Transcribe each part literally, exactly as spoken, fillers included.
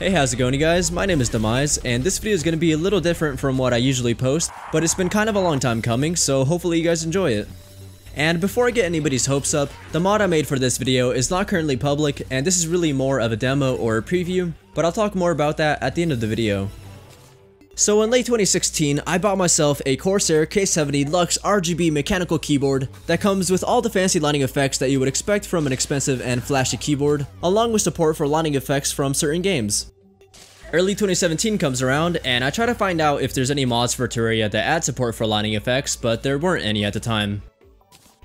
Hey, how's it going, you guys? My name is Demise, and this video is going to be a little different from what I usually post, but it's been kind of a long time coming, so hopefully you guys enjoy it. And before I get anybody's hopes up, the mod I made for this video is not currently public, and this is really more of a demo or a preview, but I'll talk more about that at the end of the video. So in late twenty sixteen, I bought myself a Corsair K seventy Lux R G B mechanical keyboard that comes with all the fancy lighting effects that you would expect from an expensive and flashy keyboard, along with support for lighting effects from certain games. Early twenty seventeen comes around, and I try to find out if there's any mods for Terraria that add support for lighting effects, but there weren't any at the time.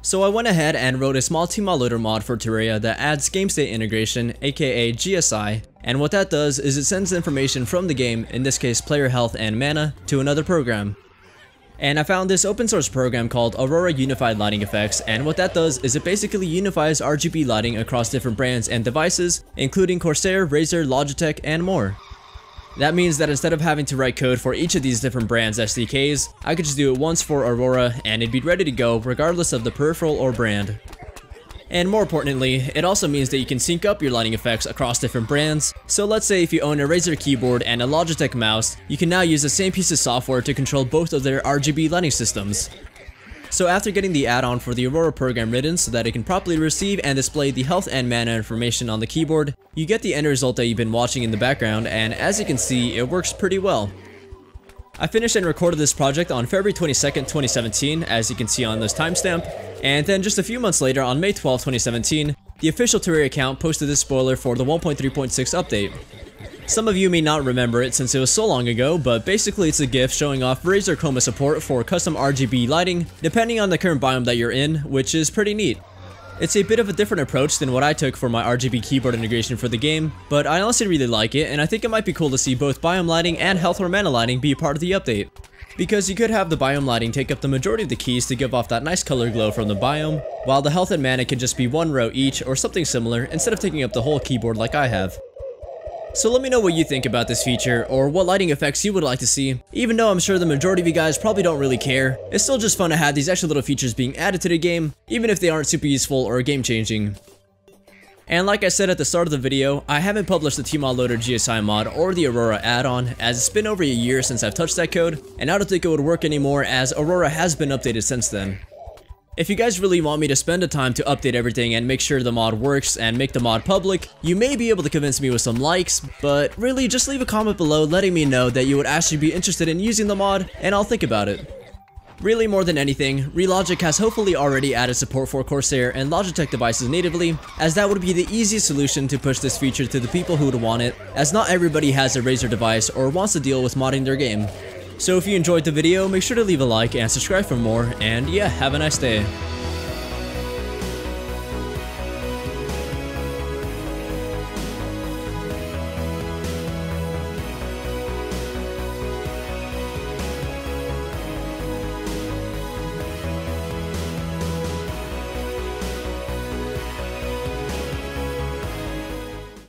So I went ahead and wrote a small TModLoader mod for Terraria that adds game state integration, aka G S I, and what that does is it sends information from the game, in this case player health and mana, to another program. And I found this open source program called Aurora Unified Lighting Effects, and what that does is it basically unifies R G B lighting across different brands and devices, including Corsair, Razer, Logitech, and more. That means that instead of having to write code for each of these different brands' S D Ks, I could just do it once for Aurora and it'd be ready to go regardless of the peripheral or brand. And more importantly, it also means that you can sync up your lighting effects across different brands, so let's say if you own a Razer keyboard and a Logitech mouse, you can now use the same piece of software to control both of their R G B lighting systems. So after getting the add-on for the Aurora program written so that it can properly receive and display the health and mana information on the keyboard, you get the end result that you've been watching in the background, and as you can see, it works pretty well. I finished and recorded this project on February twenty-second, twenty seventeen, as you can see on this timestamp, and then just a few months later on May twelfth, twenty seventeen, the official Terraria account posted this spoiler for the one point three point six update. Some of you may not remember it since it was so long ago, but basically it's a GIF showing off Razer Chroma support for custom R G B lighting, depending on the current biome that you're in, which is pretty neat. It's a bit of a different approach than what I took for my R G B keyboard integration for the game, but I honestly really like it, and I think it might be cool to see both biome lighting and health or mana lighting be part of the update. Because you could have the biome lighting take up the majority of the keys to give off that nice color glow from the biome, while the health and mana can just be one row each or something similar instead of taking up the whole keyboard like I have. So let me know what you think about this feature, or what lighting effects you would like to see. Even though I'm sure the majority of you guys probably don't really care, it's still just fun to have these extra little features being added to the game, even if they aren't super useful or game changing. And like I said at the start of the video, I haven't published the TModLoader G S I mod or the Aurora add-on, as it's been over a year since I've touched that code, and I don't think it would work anymore as Aurora has been updated since then. If you guys really want me to spend the time to update everything and make sure the mod works and make the mod public, you may be able to convince me with some likes, but really just leave a comment below letting me know that you would actually be interested in using the mod, and I'll think about it. Really, more than anything, ReLogic has hopefully already added support for Corsair and Logitech devices natively, as that would be the easiest solution to push this feature to the people who would want it, as not everybody has a Razer device or wants to deal with modding their game. So if you enjoyed the video, make sure to leave a like and subscribe for more, and yeah, have a nice day.